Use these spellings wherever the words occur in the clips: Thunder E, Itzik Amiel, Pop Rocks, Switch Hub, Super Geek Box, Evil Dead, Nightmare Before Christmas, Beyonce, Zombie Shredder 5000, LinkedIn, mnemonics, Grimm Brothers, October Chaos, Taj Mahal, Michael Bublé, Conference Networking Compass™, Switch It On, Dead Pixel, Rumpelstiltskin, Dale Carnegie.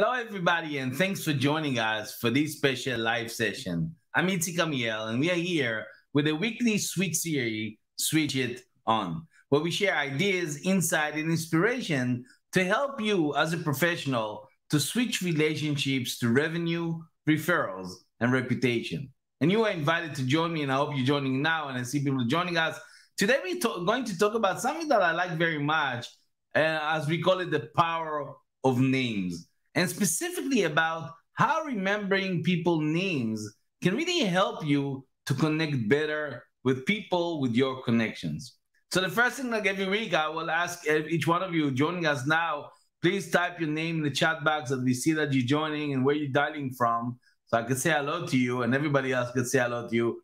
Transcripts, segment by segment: Hello, everybody, and thanks for joining us for this special live session. I'm Itzik Amiel, and we are here with a weekly Switch series, Switch It On, where we share ideas, insight, and inspiration to help you as a professional to switch relationships to revenue, referrals, and reputation. And you are invited to join me, and I hope you're joining now, and I see people joining us. Today, we're going to talk about something that I like very much, as we call it the power of names. And specifically about how remembering people's names can really help you to connect better with people, with your connections. So the first thing, like every week, I will ask each one of you joining us now, please type your name in the chat box that we see that you're joining and where you're dialing from. So I can say hello to you and everybody else can say hello to you.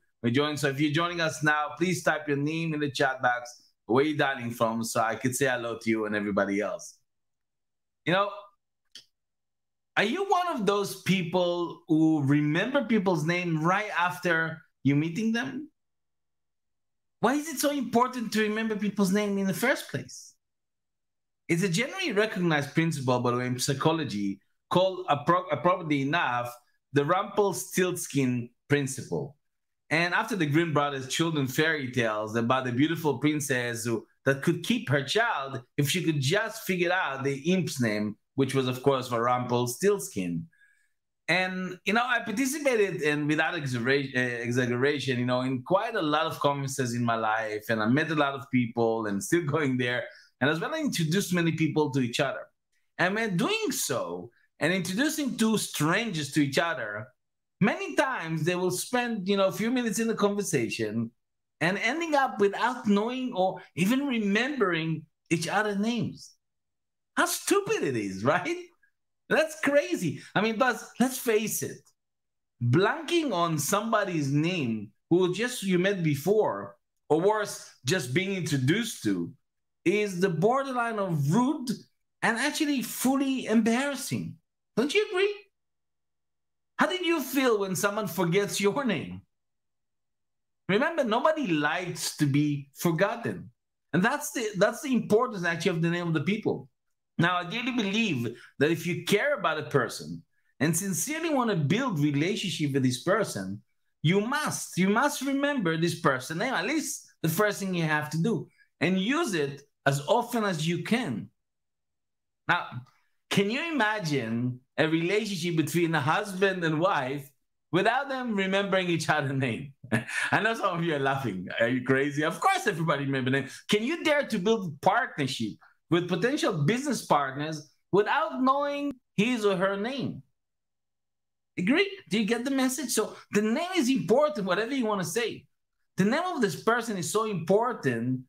So if you're joining us now, please type your name in the chat box, where you're dialing from, so I can say hello to you and everybody else. You know, are you one of those people who remember people's name right after you meeting them? Why is it so important to remember people's name in the first place? It's a generally recognized principle, by the way, in psychology, called, appropriately enough, the Rumpelstiltskin principle. And after the Grimm Brothers' children's fairy tales about the beautiful princess that could keep her child if she could just figure out the imp's name, which was, of course, for Rumpelstiltskin. And, you know, I participated in, without exaggeration, you know, in quite a lot of conferences in my life, and I met a lot of people and still going there. And as well, I introduced many people to each other. And when doing so and introducing two strangers to each other, many times they will spend, you know, a few minutes in the conversation and ending up without knowing or even remembering each other's names. How stupid it is, right? That's crazy. I mean, but let's face it. Blanking on somebody's name who just you met before, or worse, just being introduced to, is the borderline of rude and actually fully embarrassing. Don't you agree? How did you feel when someone forgets your name? Remember, nobody likes to be forgotten. And that's the importance, actually, of the name of the people. Now, I really believe that if you care about a person and sincerely want to build relationship with this person, you must remember this person's name, at least the first thing you have to do, and use it as often as you can. Now, can you imagine a relationship between a husband and wife without them remembering each other's name? I know some of you are laughing. Are you crazy? Of course, everybody remembers names. Can you dare to build partnership with potential business partners without knowing his or her name? Agreed? Do you get the message? So the name is important, whatever you want to say. The name of this person is so important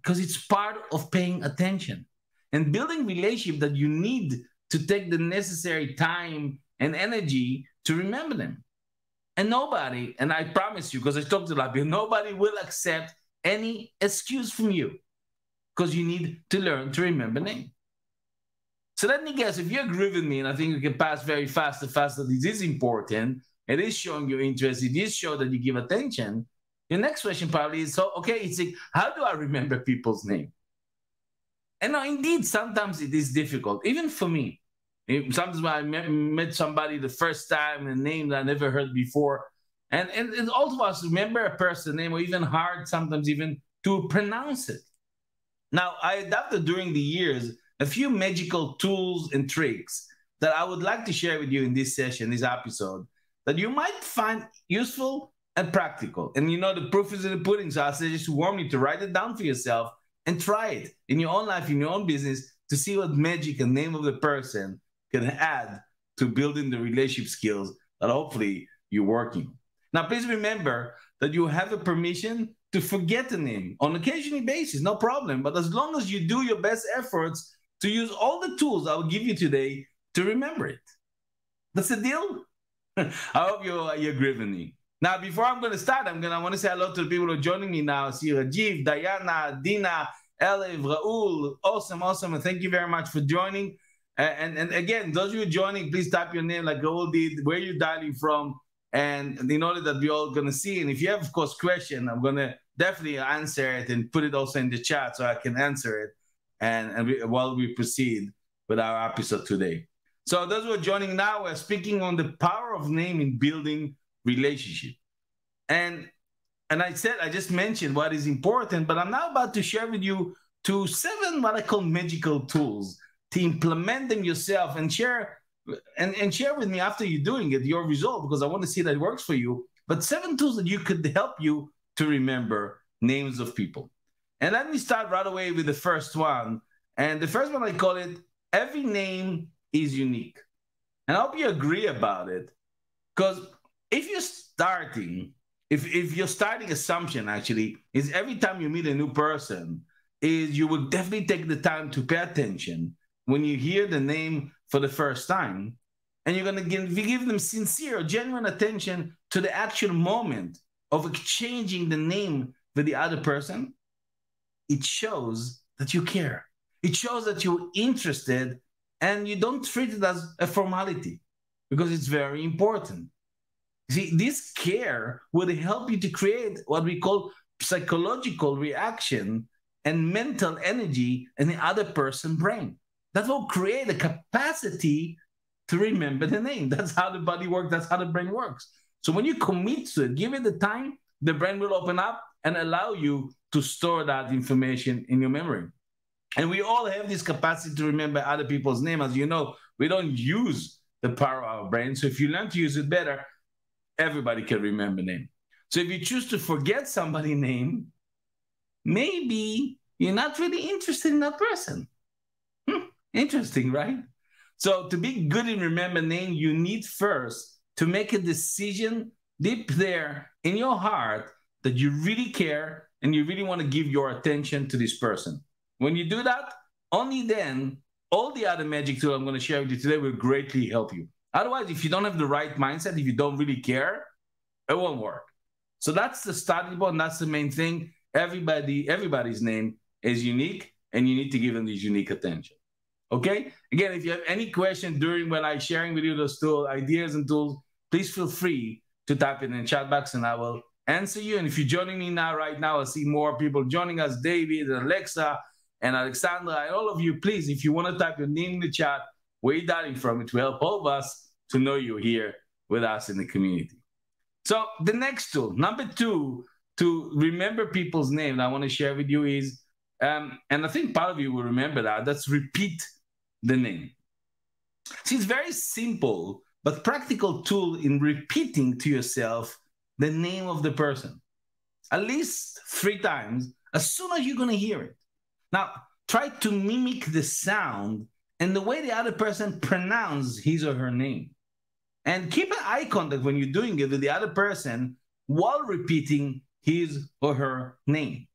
because it's part of paying attention and building relationship that you need to take the necessary time and energy to remember them. And nobody, and I promise you, because I talked to a lot of people, nobody will accept any excuse from you, because you need to learn to remember name. So let me guess, if you agree with me, and I think you can pass very fast, the fact that it is important, it is showing your interest, it is showing that you give attention, your next question probably is, so, okay, it's like, how do I remember people's name? And now, indeed, sometimes it is difficult, even for me. Sometimes when I met somebody the first time, a name that I never heard before, and all of us remember a person's name, or even hard sometimes even to pronounce it. Now, I adapted during the years a few magical tools and tricks that I would like to share with you in this session, this episode, that you might find useful and practical. And you know, the proof is in the pudding, so I suggest warmly to write it down for yourself and try it in your own life, in your own business, to see what magic and name of the person can add to building the relationship skills that hopefully you're working on. Now, please remember that you have a permission to forget the name on an occasional basis, no problem. But as long as you do your best efforts to use all the tools I will give you today to remember it. That's the deal? I hope you're agree with me. Now, before I'm going to start, I want to say hello to the people who are joining me now. See Rajiv, Diana, Dina, Elif, Raul. Awesome, awesome. And thank you very much for joining. And again, those of you joining, please type your name like Raul did, where you're dialing from, and in order that we're all going to see. And if you have, of course, question, I'm going to definitely answer it and put it also in the chat so I can answer it, and while we proceed with our episode today. So those who are joining now are speaking on the power of name in building relationship. And I said, I just mentioned what is important, but I'm now about to share with you to 7 what I call magical tools to implement them yourself and share with me after you're doing it, your result, because I want to see that it works for you. But 7 tools that you could help you to remember names of people. And let me start right away with the first one. And the first one I call it, every name is unique. And I hope you agree about it. Because if you're starting, if your starting assumption actually is every time you meet a new person, is you will definitely take the time to pay attention when you hear the name for the first time, and you're gonna give them sincere, genuine attention to the actual moment of exchanging the name with the other person, it shows that you care. It shows that you're interested and you don't treat it as a formality because it's very important. See, this care will help you to create what we call psychological reaction and mental energy in the other person's brain. That will create a capacity to remember the name. That's how the body works. That's how the brain works. So when you commit to it, give it the time, the brain will open up and allow you to store that information in your memory. And we all have this capacity to remember other people's name. As you know, we don't use the power of our brain. So if you learn to use it better, everybody can remember name. So if you choose to forget somebody's name, maybe you're not really interested in that person. Interesting, right? So to be good in remembering name, you need first to make a decision deep there in your heart that you really care and you really want to give your attention to this person. When you do that, only then all the other magic tools I'm going to share with you today will greatly help you. Otherwise, if you don't have the right mindset, if you don't really care, it won't work. So that's the starting point. That's the main thing. Everybody's name is unique, and you need to give them this unique attention. Okay? Again, if you have any question during when I'm sharing with you those tools, ideas and tools, please feel free to type it in the chat box and I will answer you. And if you're joining me now, right now, I see more people joining us, David and Alexa and Alexandra and all of you, please, if you want to type your name in the chat, where you're dialing from, it will help all of us to know you're here with us in the community. So the next tool, number 2, to remember people's name that I want to share with you is, and I think part of you will remember that, that's repeat the name. See, it's very simple, but practical tool in repeating to yourself the name of the person, at least 3 times, as soon as you're going to hear it. Now, try to mimic the sound and the way the other person pronounces his or her name. And keep an eye contact when you're doing it with the other person while repeating his or her name.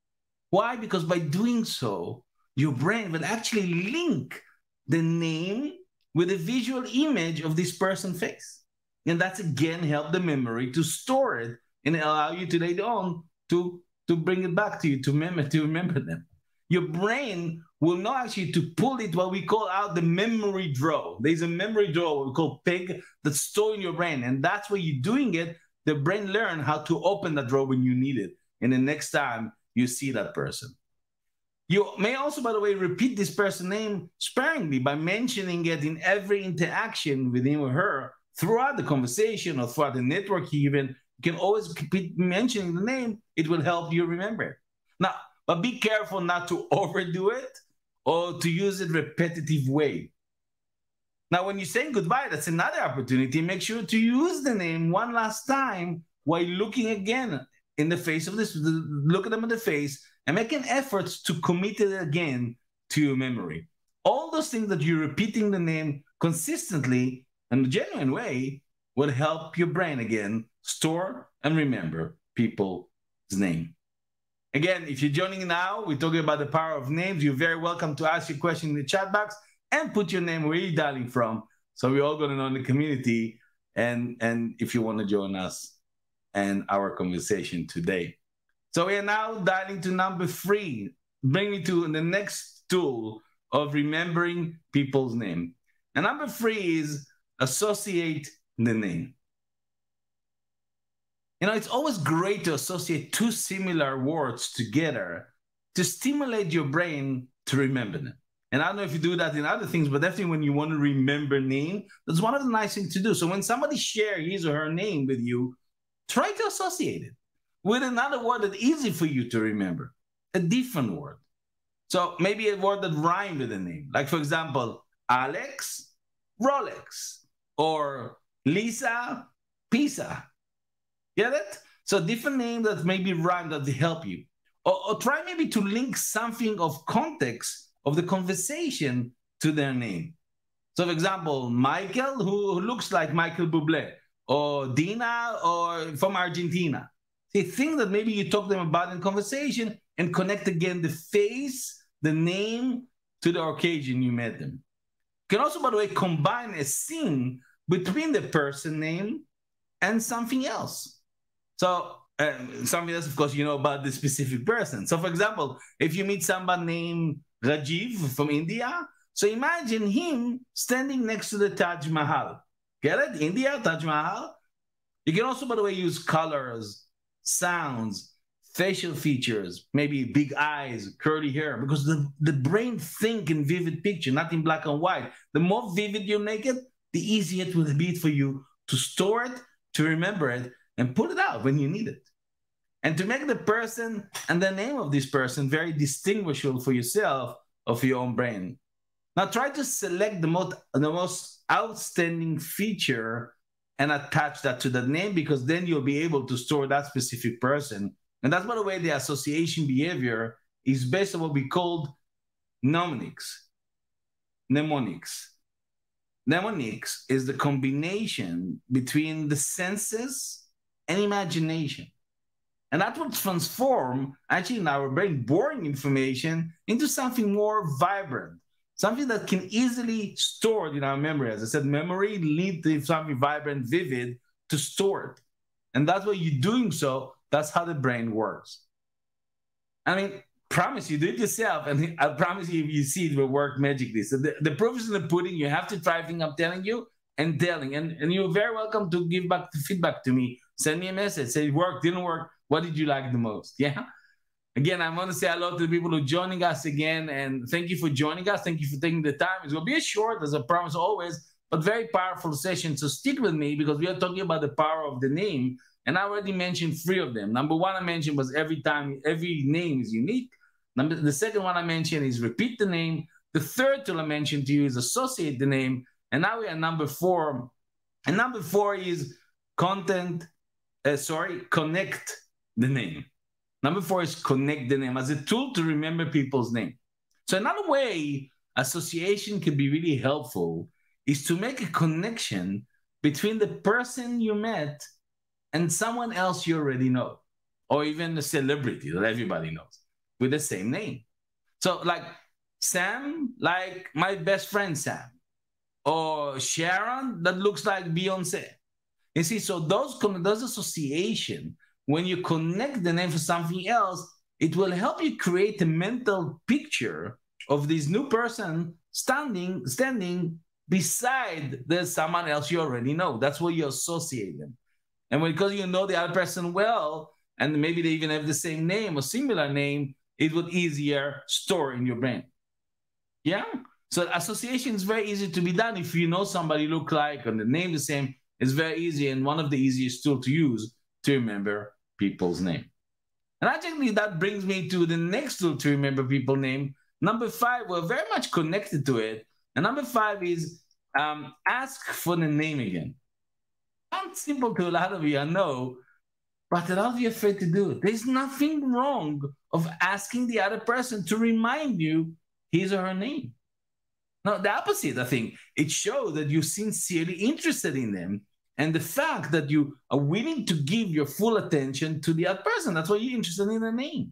Why? Because by doing so, your brain will actually link the name with a visual image of this person's face. And that's, again, help the memory to store it and allow you to later on to bring it back to you, to remember them. Your brain will know actually to pull it, what we call out the memory drawer. There's a memory drawer, what we call PEG, that's stored in your brain. And that's where you're doing it. The brain learns how to open that drawer when you need it. And the next time you see that person. You may also, by the way, repeat this person's name sparingly by mentioning it in every interaction with him or her throughout the conversation or throughout the network even. You can always keep mentioning the name. It will help you remember it. Now, but be careful not to overdo it or to use it repetitive way. Now, when you're saying goodbye, that's another opportunity. Make sure to use the name one last time while looking again in the face of this, look at them in the face and make an effort to commit it again to your memory. All those things that you're repeating the name consistently in a genuine way will help your brain again store and remember people's name. Again, if you're joining now, we're talking about the power of names. You're very welcome to ask your question in the chat box and put your name where you're dialing from. So we're all going to know in the community and if you want to join us and our conversation today. So we are now dialing to number 3, bring me to the next tool of remembering people's name. And number 3 is associate the name. You know, it's always great to associate 2 similar words together to stimulate your brain to remember them. And I don't know if you do that in other things, but definitely when you want to remember name, that's one of the nice things to do. So when somebody shares his or her name with you, try to associate it with another word that's easy for you to remember, a different word. So maybe a word that rhymes with a name. Like, for example, Alex, Rolex, or Lisa, Pizza. Get it? So different names that maybe rhyme that help you. Or try maybe to link something of context of the conversation to their name. So, for example, Michael, who looks like Michael Bublé, or Dina, or from Argentina. The thing that maybe you talk to them about in conversation and connect again the face, the name, to the occasion you met them. You can also, by the way, combine a scene between the person name and something else. So something else, of course, you know about the specific person. So, for example, if you meet somebody named Rajiv from India, so imagine him standing next to the Taj Mahal. Get it? India, Taj Mahal. You can also, by the way, use colors, sounds, facial features, maybe big eyes, curly hair, because the brain thinks in vivid picture, not in black and white. The more vivid you make it, the easier it will be for you to store it, to remember it, and put it out when you need it. And to make the person and the name of this person very distinguishable for yourself or for your own brain. Now try to select the most outstanding feature and attach that to the name, because then you'll be able to store that specific person. And that's, by the way, the association behavior is based on what we call mnemonics. Mnemonics is the combination between the senses and imagination. And that would transform, actually, in our brain, boring information into something more vibrant, something that can easily store it in our memory. As I said, memory leads to something vibrant, vivid, to store it. And that's what you're doing so. That's how the brain works. I mean, promise you, do it yourself, and I promise you, if you see it will work magically. So the proof is in the pudding. You have to try everything I'm telling you and telling. And you're very welcome to give back the feedback to me. Send me a message. Say it worked, didn't work. What did you like the most? Yeah. Again, I want to say hello to the people who are joining us again, and thank you for joining us. Thank you for taking the time. It will be a short, as I promise always, but very powerful session. So stick with me, because we are talking about the power of the name. And I already mentioned three of them. Number one I mentioned was every name is unique. The second one I mentioned is repeat the name. The third tool I mentioned to you is associate the name. And now we are number four. And number four is connect the name. Number four is connect the name as a tool to remember people's name. So another way association can be really helpful is to make a connection between the person you met and someone else you already know, or even a celebrity that everybody knows with the same name. So like Sam, like my best friend Sam, or Sharon that looks like Beyonce. You see, so those association, when you connect the name to something else, it will help you create a mental picture of this new person standing beside the someone else you already know. That's where you associate them. And because you know the other person well, and maybe they even have the same name or similar name, it would easier store in your brain. Yeah? So association is very easy to be done. If you know somebody look like and the name the same, it's very easy, and one of the easiest tools to use to remember people's name. And actually that brings me to the next tool to remember people's name. Number five, we're very much connected to it. And number five is ask for the name again. Sounds simple to a lot of you, I know, but a lot of you are afraid to do it. There's nothing wrong of asking the other person to remind you his or her name. No, the opposite, I think. It shows that you're sincerely interested in them, and the fact that you are willing to give your full attention to the other person. That's why you're interested in the name.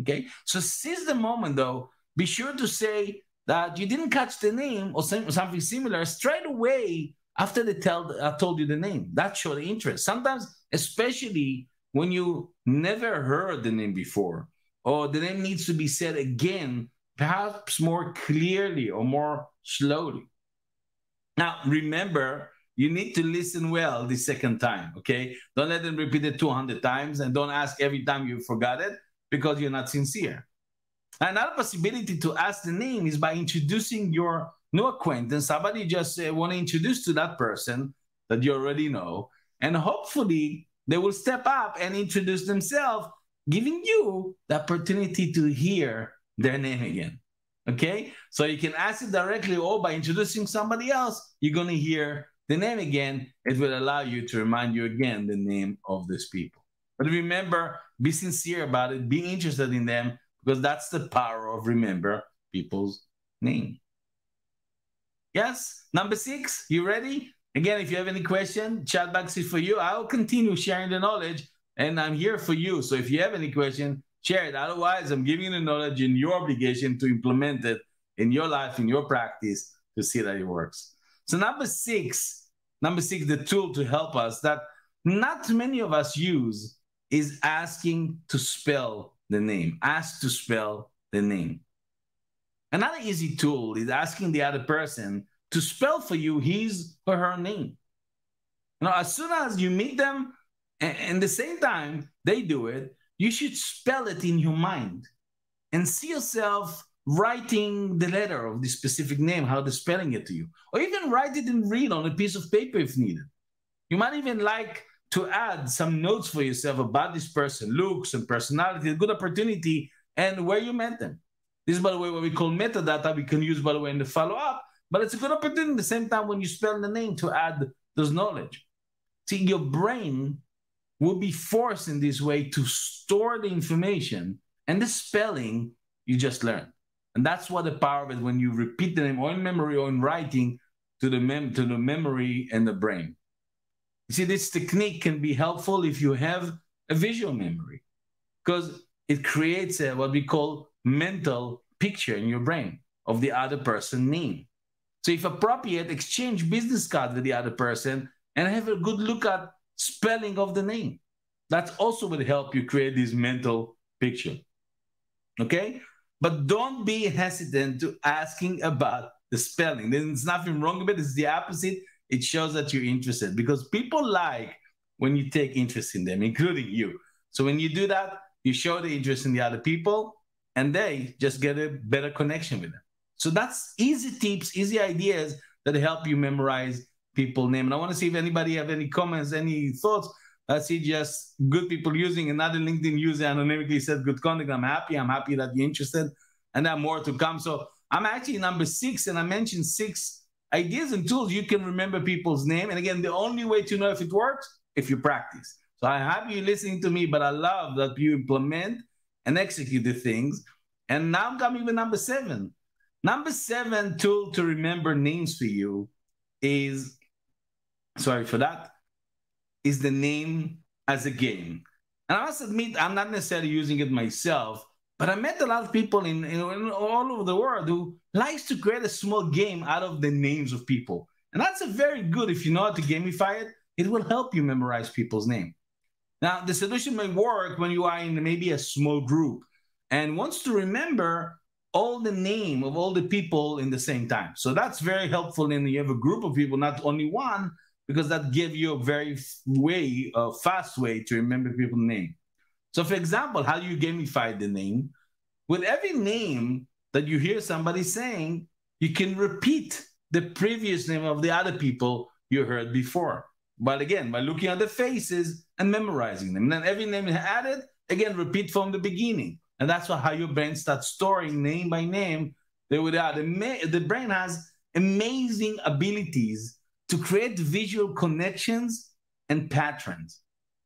Okay? So seize the moment, though. Be sure to say that you didn't catch the name or something similar straight away after they told you the name. That showed interest. Sometimes, especially when you never heard the name before, or the name needs to be said again, perhaps more clearly or more slowly. Now, remember, you need to listen well the second time, okay? Don't let them repeat it 200 times, and don't ask every time you forgot it, because you're not sincere. Another possibility to ask the name is by introducing your new acquaintance, somebody just want to introduce to that person that you already know, and hopefully they will step up and introduce themselves, giving you the opportunity to hear their name again, okay? So you can ask it directly, or by introducing somebody else, you're going to hear the name again. It will allow you to remind you again the name of these people. But remember, be sincere about it, be interested in them, because that's the power of remember people's name. Yes, number 6, you ready? Again, if you have any question, chat box is for you. I'll continue sharing the knowledge, and I'm here for you. So if you have any question, share it. Otherwise, I'm giving you the knowledge and your obligation to implement it in your life, in your practice, to see that it works. So number six, the tool to help us that not many of us use is asking to spell the name. Ask to spell the name. Another easy tool is asking the other person to spell for you his or her name. Now, as soon as you meet them, and the same time they do it, you should spell it in your mind and see yourself writing the letter of the specific name, how they're spelling it to you, or even write it in real on a piece of paper if needed. You might even like to add some notes for yourself about this person, looks and personality, a good opportunity, and where you met them. This is, by the way, what we call metadata. We can use, by the way, in the follow-up, but it's a good opportunity at the same time when you spell the name to add those knowledge. See, your brain will be forced in this way to store the information and the spelling you just learned. And that's what the power of it when you repeat the name or in memory or in writing to the memory and the brain. You see, this technique can be helpful if you have a visual memory, because it creates what we call mental picture in your brain of the other person's name. So if appropriate, exchange business cards with the other person and have a good look at spelling of the name. That also will help you create this mental picture, okay? But don't be hesitant to asking about the spelling. There's nothing wrong with it. It's the opposite. It shows that you're interested, because people like when you take interest in them, including you. So when you do that, you show the interest in the other people, and they just get a better connection with them. So that's easy tips, easy ideas that help you memorize people's name. And I want to see if anybody have any comments, any thoughts. I see just good people using. Another LinkedIn user anonymity said, good contact. I'm happy that you're interested. And there are more to come. So I'm actually number 6, and I mentioned 6 ideas and tools you can remember people's name. And again, the only way to know if it works, if you practice. So I have you listening to me, but I love that you implement and execute the things. And now I'm coming with number 7. Number 7 tool to remember names for you is, sorry for that, is the name as a game. And I must admit, I'm not necessarily using it myself, but I met a lot of people in all over the world who likes to create a small game out of the names of people. And that's a very good, if you know how to gamify it, it will help you memorize people's name. Now, the solution may work when you are in maybe a small group and wants to remember all the name of all the people in the same time. So that's very helpful. And you have a group of people, not only one, because that gives you a very fast way to remember people's name. So for example, how you gamify the name. With every name that you hear somebody saying, you can repeat the previous name of the other people you heard before. But again, by looking at the faces and memorizing them. And then every name added, again, repeat from the beginning. And that's how your brain starts storing name by name. The brain has amazing abilities to create visual connections and patterns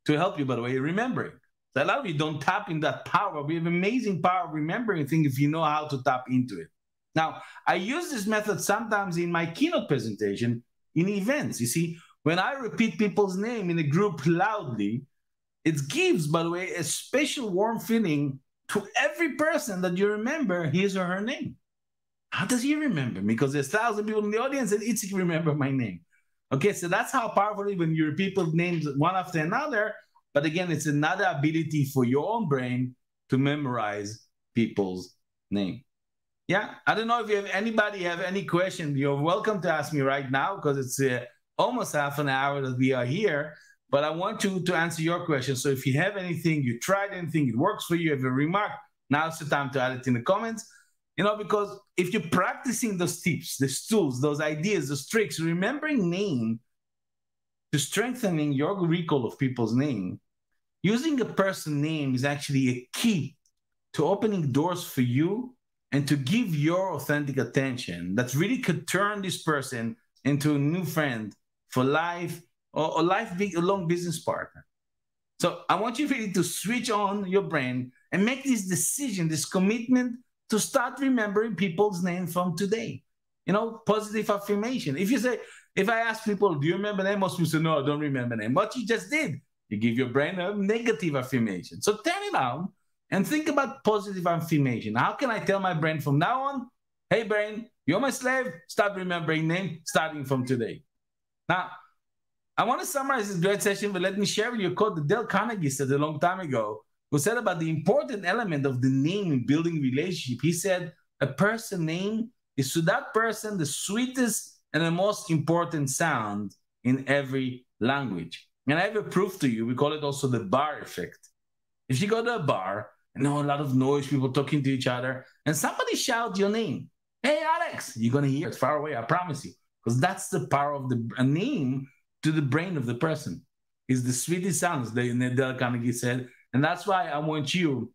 to help you, by the way, remembering. So a lot of you don't tap in that power. We have amazing power of remembering things if you know how to tap into it. Now, I use this method sometimes in my keynote presentation in events. You see, when I repeat people's name in a group loudly, it gives, by the way, a special warm feeling to every person that you remember his or her name. How does he remember me? Because there's 1,000 people in the audience and Itzik remember my name. Okay, so that's how powerful it is when you repeat people's names one after another. But again, it's another ability for your own brain to memorize people's name. Yeah, I don't know if you have anybody have any question. You're welcome to ask me right now, because it's almost half an hour that we are here. But I want to answer your question. So if you have anything, you tried anything, it works for you, have a remark, Now's the time to add it in the comments, you know, because if you're practicing those tips, those tools, those ideas, those tricks, remembering name to strengthening your recall of people's name, using a person's name is actually a key to opening doors for you and to give your authentic attention that really could turn this person into a new friend for life or a long business partner. So I want you really to switch on your brain and make this decision, this commitment to start remembering people's name from today. You know, positive affirmation. If you say, if I ask people, do you remember name? Most people say, no, I don't remember name. What you just did, you give your brain a negative affirmation. So turn it on and think about positive affirmation. How can I tell my brain from now on, hey brain, you're my slave, start remembering name starting from today. Now, I want to summarize this great session, but let me share with you a quote that Dale Carnegie said a long time ago, who said about the important element of the name in building relationship. He said, a person's name is to that person the sweetest and the most important sound in every language. And I have a proof to you. We call it also the bar effect. If you go to a bar and a lot of noise, people talking to each other, and somebody shouts your name, hey, Alex, you're going to hear it far away, I promise you, because that's the power of the name to the brain of the person. It's the sweetest sounds, Dale Carnegie said. And that's why I want you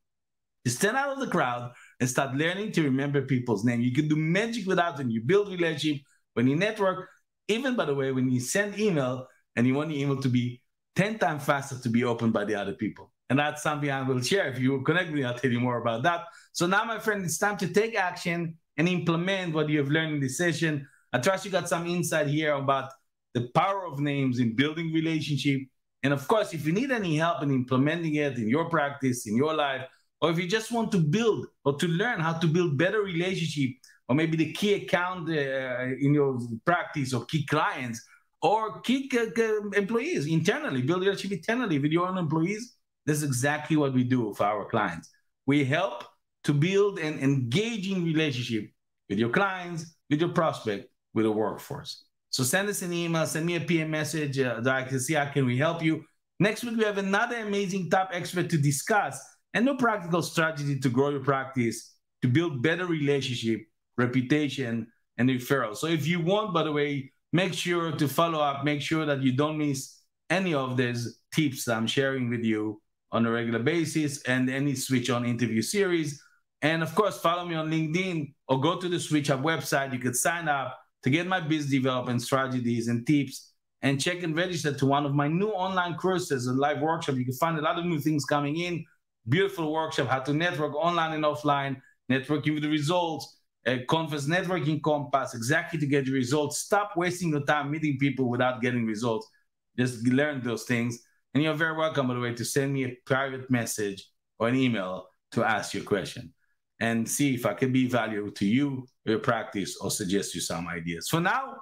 to stand out of the crowd and start learning to remember people's name. You can do magic without them. You build relationship, when you network, even, by the way, when you send email and you want your email to be 10 times faster to be opened by the other people. And that's something I will share. If you connect with me, I'll tell you more about that. So now, my friend, it's time to take action and implement what you have learned in this session. I trust you got some insight here about the power of names in building relationship. And of course, if you need any help in implementing it in your practice, in your life, or if you just want to build or to learn how to build better relationship, or maybe the key account in your practice or key clients or key employees internally, build relationship internally with your own employees, that's exactly what we do for our clients. We help to build an engaging relationship with your clients, with your prospect, with the workforce. So send us an email, send me a PM message that I can see how can we help you. Next week, we have another amazing top expert to discuss and no practical strategy to grow your practice, to build better relationship, reputation, and referral. So if you want, by the way, make sure to follow up, make sure that you don't miss any of these tips I'm sharing with you on a regular basis and any Switch On interview series. And of course, follow me on LinkedIn or go to the Switch Hub website. You could sign up to get my business development strategies and tips, and check and register to one of my new online courses and live workshop. You can find a lot of new things coming in. Beautiful workshop, how to network online and offline, networking with the results, a conference networking compass, exactly to get your results. Stop wasting your time meeting people without getting results. Just learn those things. And you're very welcome, by the way, to send me a private message or an email to ask your question and see if I can be valuable to you, your practice, or suggest you some ideas. For now,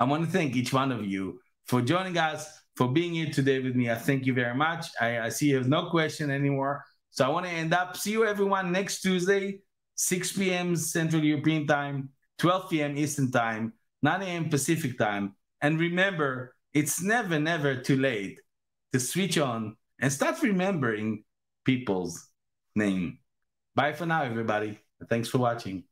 I want to thank each one of you for joining us, for being here today with me. I thank you very much. I see you have no question anymore. So I want to end up. See you everyone next Tuesday, 6 p.m. Central European time, 12 p.m. Eastern time, 9 a.m. Pacific time. And remember, it's never, never too late to switch on and start remembering people's name. Bye for now, everybody. Thanks for watching.